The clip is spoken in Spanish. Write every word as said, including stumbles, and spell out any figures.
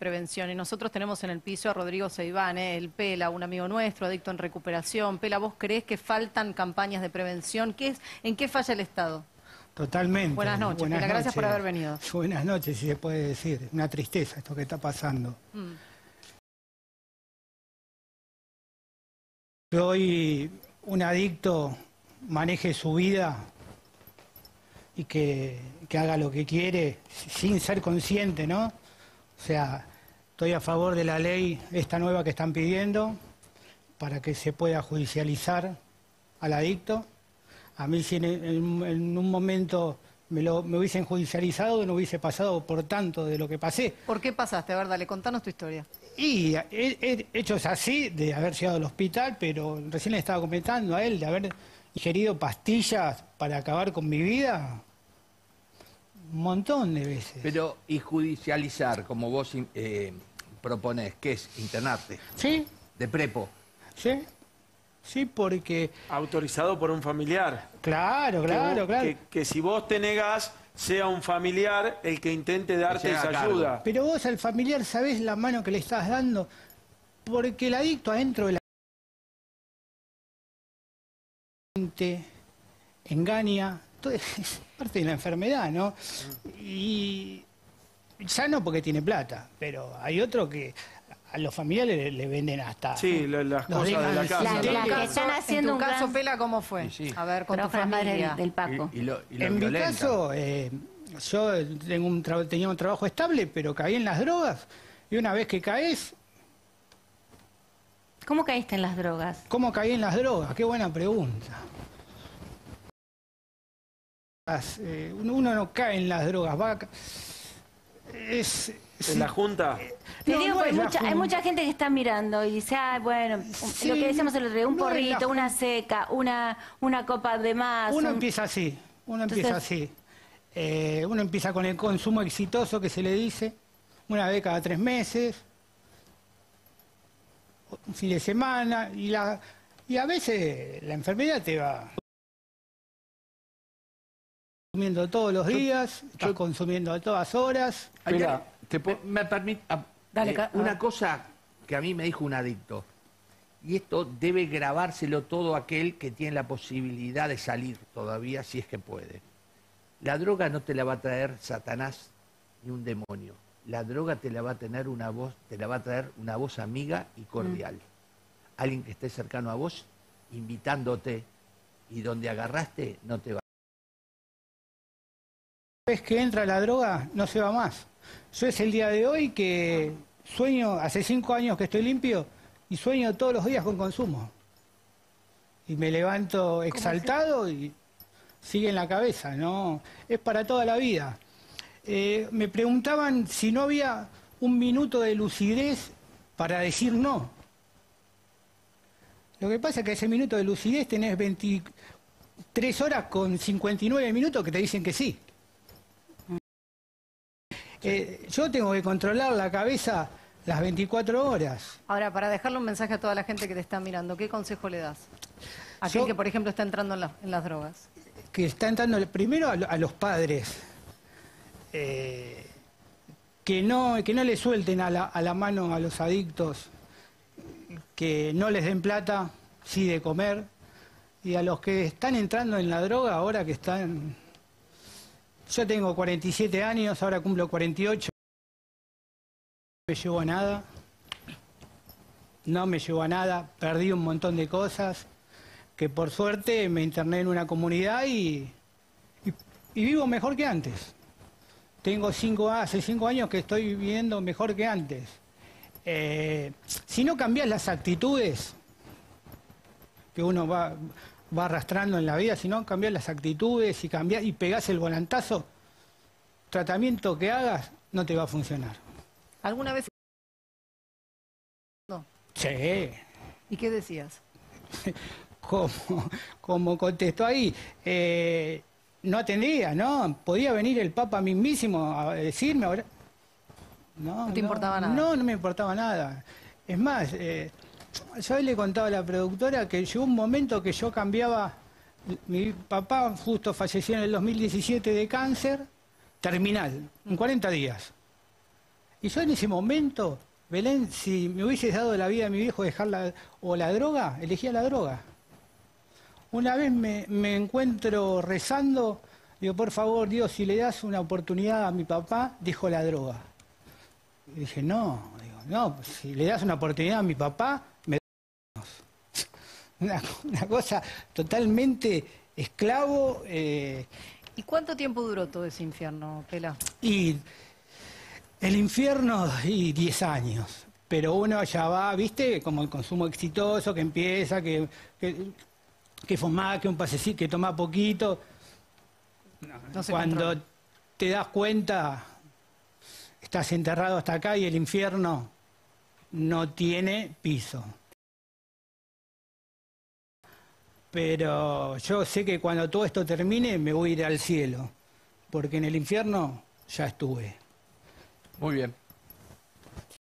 prevención. Y nosotros tenemos en el piso a Rodrigo Ceibán, ¿eh? el Pela, un amigo nuestro, adicto en recuperación. Pela, ¿vos creés que faltan campañas de prevención? ¿Qué es, ¿En qué falla el Estado? Totalmente. Buenas noches, Buenas Pela, noches. Gracias por haber venido. Buenas noches, si se puede decir. Una tristeza esto que está pasando. Mm. Que hoy un adicto maneje su vida y que, que haga lo que quiere sin ser consciente, ¿no? O sea, estoy a favor de la ley esta nueva que están pidiendo para que se pueda judicializar al adicto. A mí si en, en, en un momento me, lo, me hubiesen judicializado no hubiese pasado por tanto de lo que pasé. ¿Por qué pasaste? A ver, dale, contanos tu historia. Y he, he, hechos así, de haber llegado al hospital, pero recién le estaba comentando a él, de haber ingerido pastillas para acabar con mi vida, un montón de veces. Pero, ¿y judicializar, como vos eh, proponés, que es internarte? Sí. ¿De prepo? Sí. Sí, porque... Autorizado por un familiar. Claro, claro, que, claro. Que, que si vos te negás, sea un familiar el que intente darte que esa cargo. ayuda. Pero vos al familiar sabés la mano que le estás dando, porque el adicto adentro de la gente engaña, todo es parte de la enfermedad, ¿no? Y ya no porque tiene plata, pero hay otro que... A los familiares le, le venden hasta... Sí, ¿no? las cosas de la casa. La, la, la que están haciendo ¿En tu un caso, gran... Pela, cómo fue? Sí, sí. A ver, con Pero tu familia. Del Paco. Y, y lo, y lo en violenta. mi caso, eh, yo tengo un tra tenía un trabajo estable, pero caí en las drogas. Y una vez que caes... ¿Cómo caíste en las drogas? ¿Cómo caí en las drogas? Qué buena pregunta. Eh, uno no cae en las drogas, va... Es... ¿En la Junta? Te digo, no, no mucha, junta. hay mucha gente que está mirando y dice, ah, bueno, sí, lo que decíamos el otro día, un no porrito, una seca, una, una copa de más. Uno un... empieza así, uno Entonces... empieza así. Eh, uno empieza con el consumo exitoso que se le dice, una vez cada tres meses, un fin de semana, y, la, y a veces la enfermedad te va... consumiendo todos los días, yo, yo, consumiendo a todas horas. Mira, te me permite eh, una cosa que a mí me dijo un adicto, y esto debe grabárselo todo aquel que tiene la posibilidad de salir todavía, si es que puede. La droga no te la va a traer Satanás ni un demonio. La droga te la va a tener una voz, te la va a traer una voz amiga y cordial. Mm. Alguien que esté cercano a vos, invitándote, y donde agarraste no te va. Vez que entra la droga no se va más. Yo es el día de hoy que sueño, hace cinco años que estoy limpio y sueño todos los días con consumo. Y me levanto exaltado y sigue en la cabeza, ¿no? Es para toda la vida. Eh, me preguntaban si no había un minuto de lucidez para decir no. Lo que pasa es que ese minuto de lucidez tenés veintitrés horas con cincuenta y nueve minutos que te dicen que sí. Eh, yo tengo que controlar la cabeza las veinticuatro horas. Ahora, para dejarle un mensaje a toda la gente que te está mirando, ¿qué consejo le das a aquel yo, que, por ejemplo, está entrando en, la, en las drogas? Que está entrando, primero, a, a los padres. Eh, que, no, que no le suelten a la, a la mano a los adictos. Que no les den plata, sí de comer. Y a los que están entrando en la droga ahora que están... Yo tengo cuarenta y siete años, ahora cumplo cuarenta y ocho. No me llevo a nada. No me llevo a nada. Perdí un montón de cosas. Que por suerte me interné en una comunidad y, y, y vivo mejor que antes. Tengo cinco, hace cinco años que estoy viviendo mejor que antes. Eh, si no cambias las actitudes que uno va... va arrastrando en la vida, si no cambiás las actitudes y cambiás y pegás el volantazo, tratamiento que hagas no te va a funcionar. ¿Alguna vez? No. Sí. ¿Y qué decías? Como, como contestó ahí, eh, no atendía, ¿no? Podía venir el Papa mismísimo a decirme ahora. No, no te no, importaba nada. No, no me importaba nada. Es más, eh, yo le contaba a la productora que llegó un momento que yo cambiaba, mi papá justo falleció en el dos mil diecisiete de cáncer terminal, en cuarenta días. Y yo en ese momento, Belén, si me hubiese dado la vida a mi viejo dejar la, o la droga, elegía la droga. Una vez me, me encuentro rezando, digo, por favor, Dios, si le das una oportunidad a mi papá, dejo la droga. Y dije, no, digo, no, si le das una oportunidad a mi papá, me doy una, una cosa totalmente esclavo. Eh... ¿Y cuánto tiempo duró todo ese infierno, Pela? Y el infierno, y diez años. Pero uno ya va, ¿viste? Como el consumo exitoso que empieza, que, que, que fumás, que un pasecito, que tomás poquito. No, no se cuando controla. Te das cuenta, estás enterrado hasta acá y el infierno no tiene piso. Pero yo sé que cuando todo esto termine me voy a ir al cielo, porque en el infierno ya estuve. Muy bien.